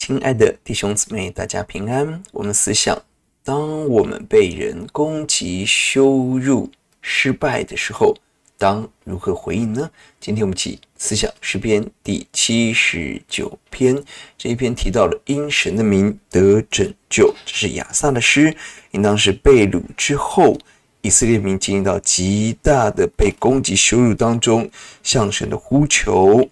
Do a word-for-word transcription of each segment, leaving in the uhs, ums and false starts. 亲爱的弟兄姊妹，大家平安。我们思想，当我们被人攻击、羞辱、失败的时候，当如何回应呢？今天我们一起思想诗篇第七十九篇。这一篇提到了因神的名得拯救，这是亚萨的诗，应当是被掳之后，以色列民经历到极大的被攻击、羞辱当中，向神的呼求。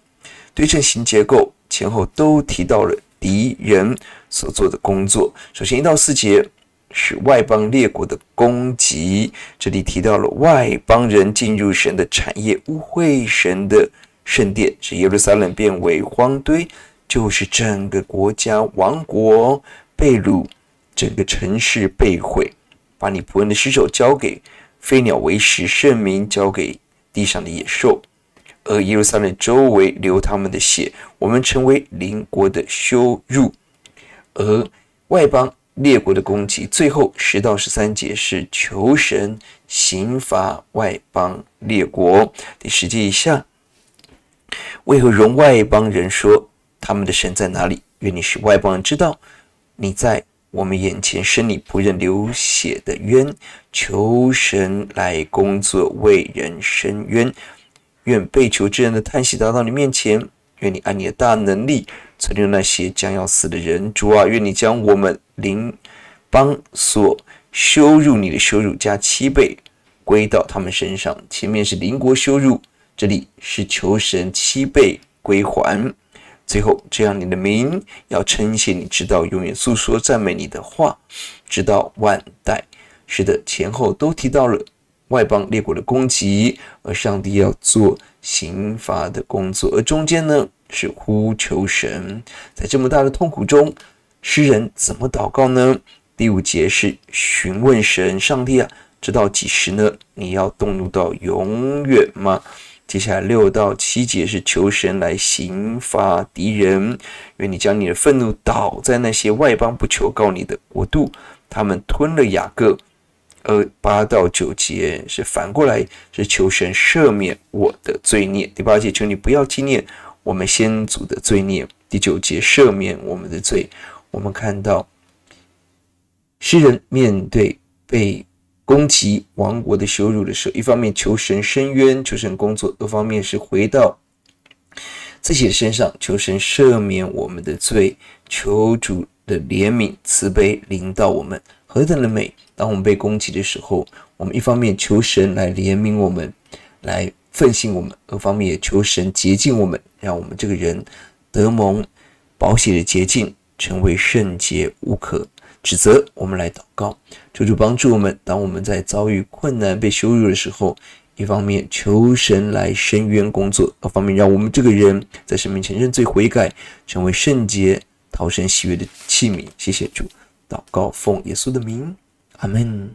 对称型结构前后都提到了敌人所做的工作。首先一到四节是外邦列国的攻击，这里提到了外邦人进入神的产业，污秽神的圣殿，使耶路撒冷变为荒堆，就是整个国家王国被掳，整个城市被毁，把你仆人的尸首交给飞鸟为食，圣民交给地上的野兽，而耶路撒冷周围流他们的血，我们成为邻国的羞辱。而外邦列国的攻击，最后十到十三节是求神刑罚外邦列国。第十节以下，为何容外邦人说他们的神在哪里？愿你使外邦人知道你在我们眼前生你仆人流血的冤，求神来工作，为人伸冤。愿被囚之人的叹息达到你面前，愿你按你的大能力存留那些将要死的人。主啊，愿你将我们邻邦所羞辱你的羞辱加七倍归到他们身上。前面是邻国羞辱，这里是求神七倍归还。最后，这样你的名要称谢你，直到永远诉说赞美你的话，直到万代。是的，前后都提到了外邦列国的攻击，而上帝要做刑罚的工作，而中间呢是呼求神。在这么大的痛苦中，诗人怎么祷告呢？第五节是询问神，上帝啊，直到几时呢？你要动怒到永远吗？接下来六到七节是求神来刑罚敌人，愿你将你的愤怒倒在那些外邦不求告你的国度，他们吞了雅各。而八到九节是反过来，是求神赦免我的罪孽。第八节，求你不要纪念我们先祖的罪孽。第九节，赦免我们的罪。我们看到诗人面对被攻击王国的羞辱的时候，一方面求神伸冤，求神工作；二方面是回到自己的身上，求神赦免我们的罪，求主的怜悯慈悲临到我们。何等的美！当我们被攻击的时候，我们一方面求神来怜悯我们，来奋醒我们，二方面也求神洁净我们，让我们这个人得蒙宝血的洁净，成为圣洁无可指责。我们来祷告，求主帮助我们，当我们在遭遇困难被羞辱的时候，一方面求神来伸冤工作，二方面让我们这个人在神面前认罪悔改，成为圣洁讨神喜悦的器皿。谢谢主，祷告奉耶稣的名，阿们。